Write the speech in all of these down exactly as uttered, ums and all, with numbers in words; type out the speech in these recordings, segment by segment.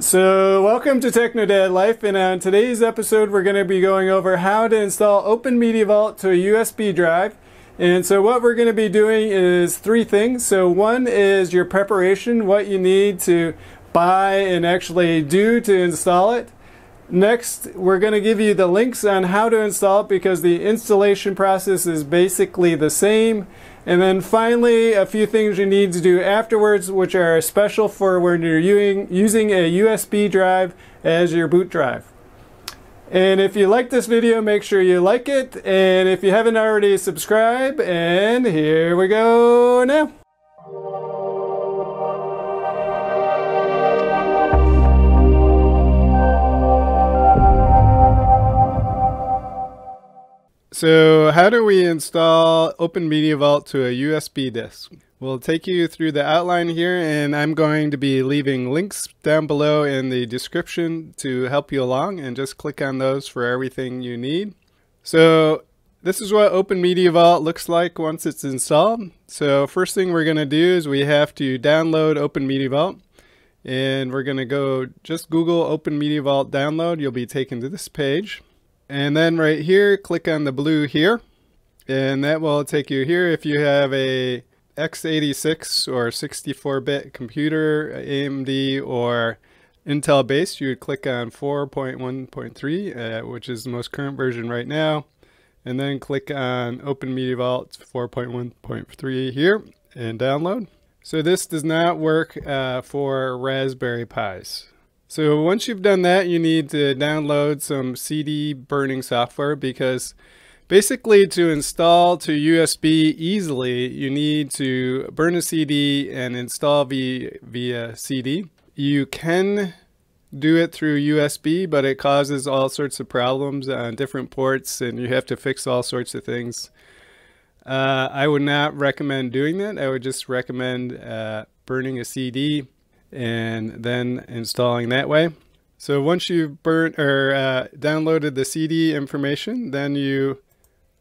So welcome to TechnoDadLife, and on today's episode we're going to be going over how to install OpenMediaVault to a U S B drive. And so what we're going to be doing is three things. So one is your preparation, what you need to buy and actually do to install it. Next, we're going to give you the links on how to install it because the installation process is basically the same. And then finally, a few things you need to do afterwards, which are special for when you're using a U S B drive as your boot drive. And if you like this video, make sure you like it. And if you haven't already, subscribe. And here we go now. So how do we install OpenMediaVault to a U S B disk? We'll take you through the outline here, and I'm going to be leaving links down below in the description to help you along, and just click on those for everything you need. So this is what OpenMediaVault looks like once it's installed. So first thing we're going to do is we have to download OpenMediaVault, and we're going to go just Google OpenMediaVault download. You'll be taken to this page. And then right here, click on the blue here, and that will take you here. If you have a x eighty-six or sixty-four bit computer, A M D or Intel based, you would click on four point one point three, uh, which is the most current version right now. And then click on OpenMediaVault four point one point three here and download. So this does not work uh, for Raspberry Pis. So once you've done that, you need to download some C D burning software, because basically to install to U S B easily, you need to burn a C D and install via, via C D. You can do it through U S B, but it causes all sorts of problems on different ports, and you have to fix all sorts of things. Uh, I would not recommend doing that. I would just recommend uh, burning a C D and then installing that way. So once you've burnt or uh, downloaded the C D information, then you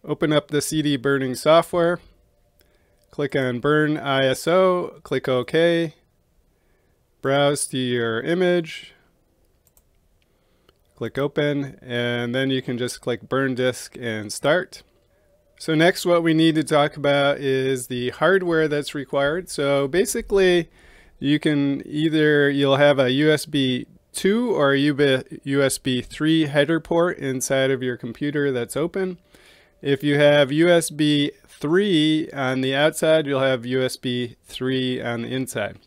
open up the C D burning software, click on Burn I S O, click OK, browse to your image, click Open, and then you can just click Burn Disk and Start. So next, what we need to talk about is the hardware that's required. So basically, you can either, you'll have a U S B two or a U S B three header port inside of your computer that's open. If you have U S B three on the outside, you'll have U S B three on the inside.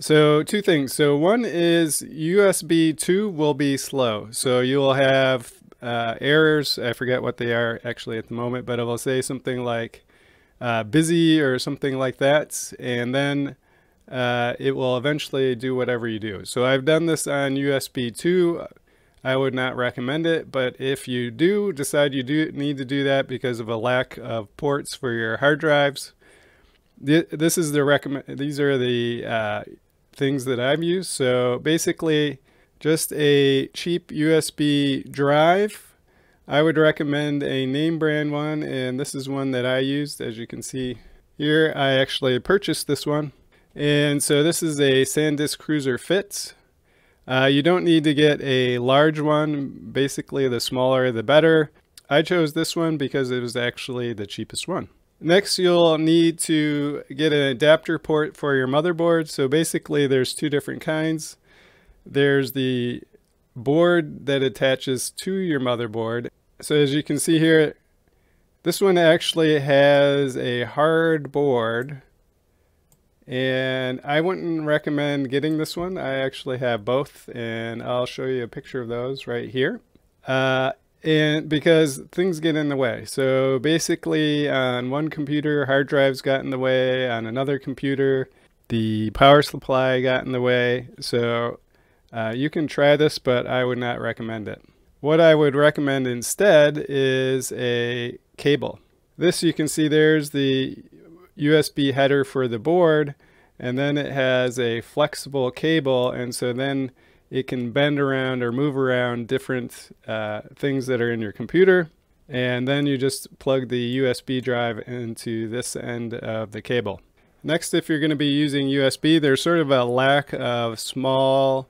So two things. So one is U S B two will be slow. So you'll have uh, errors. I forget what they are actually at the moment, but it will say something like uh, busy or something like that. And then Uh, it will eventually do whatever you do. So I've done this on U S B two. I would not recommend it, but if you do decide you do need to do that because of a lack of ports for your hard drives, th this is the recommend. These are the uh, things that I've used. So basically, just a cheap U S B drive. I would recommend a name brand one, and this is one that I used. As you can see here, I actually purchased this one. And so this is a SanDisk Cruzer Fit. Uh, you don't need to get a large one. Basically, the smaller the better. I chose this one because it was actually the cheapest one. Next, you'll need to get an adapter port for your motherboard. So basically, there's two different kinds. There's the board that attaches to your motherboard. So as you can see here, this one actually has a hard board. And I wouldn't recommend getting this one. I actually have both, and I'll show you a picture of those right here. Uh, and because things get in the way. So basically on one computer, hard drives got in the way. On another computer, the power supply got in the way. So uh, you can try this, but I would not recommend it. What I would recommend instead is a cable. This you can see there's the U S B header for the board, and then it has a flexible cable, and so then it can bend around or move around different uh, things that are in your computer, and then you just plug the U S B drive into this end of the cable. Next, if you're going to be using U S B, there's sort of a lack of small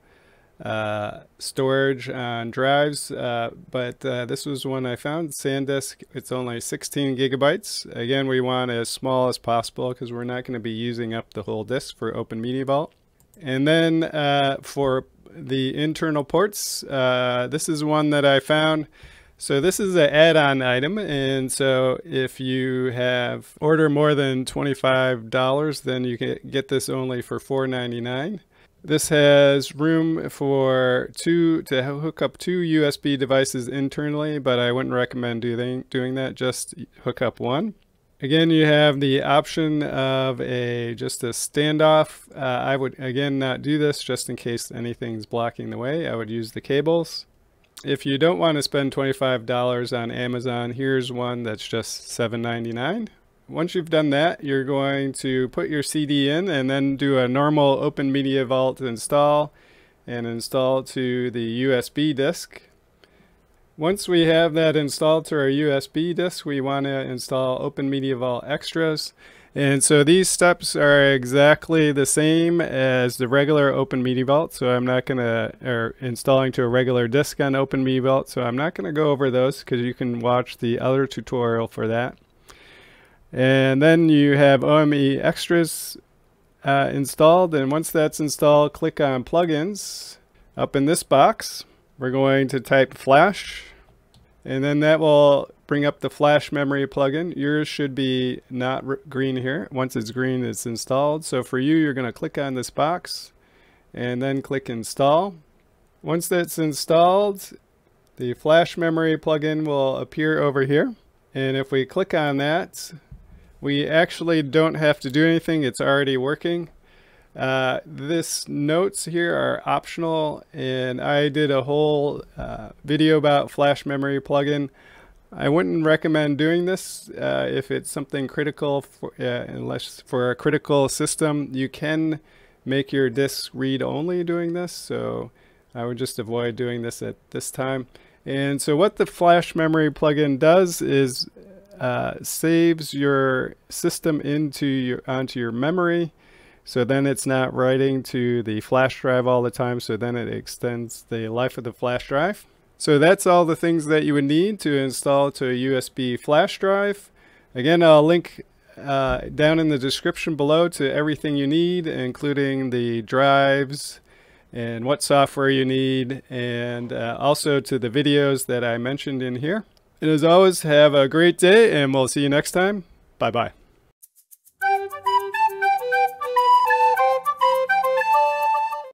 uh, storage on drives, uh, but uh, this was one I found, SanDisk. It's only sixteen gigabytes. Again, we want as small as possible because we're not going to be using up the whole disk for OpenMediaVault. And then uh, for the internal ports, uh, this is one that I found. So this is an add-on item, and so if you have order more than twenty-five dollars, then you can get this only for four ninety-nine. This has room for two to hook up two U S B devices internally, but I wouldn't recommend doing doing that. Just hook up one. Again, you have the option of a just a standoff. Uh, I would again not do this, just in case anything's blocking the way. I would use the cables. If you don't want to spend twenty-five dollars on Amazon, here's one that's just seven ninety-nine. Once you've done that, you're going to put your C D in and then do a normal OpenMediaVault install and install to the U S B disk. Once we have that installed to our U S B disk, we want to install OpenMediaVault Extras. And so these steps are exactly the same as the regular OpenMediaVault. So I'm not going to, or installing to a regular disk on OpenMediaVault. So I'm not going to go over those because you can watch the other tutorial for that. And then you have O M E Extras uh, installed. And once that's installed, click on Plugins. Up in this box, we're going to type Flash. And then that will bring up the flash memory plugin. Yours should be not green here. Once it's green, it's installed. So for you, you're going to click on this box and then click install. Once that's installed, the flash memory plugin will appear over here. And if we click on that, we actually don't have to do anything. It's already working. Uh, this notes here are optional, and I did a whole uh, video about flash memory plugin. I wouldn't recommend doing this uh, if it's something critical, for, uh, unless for a critical system. You can make your disk read only doing this, so I would just avoid doing this at this time. And so what the flash memory plugin does is uh, saves your system into your onto your memory. So then it's not writing to the flash drive all the time, so then it extends the life of the flash drive. So that's all the things that you would need to install to a U S B flash drive. Again, I'll link uh, down in the description below to everything you need, including the drives and what software you need, and uh, also to the videos that I mentioned in here. And as always, have a great day, and we'll see you next time. Bye-bye.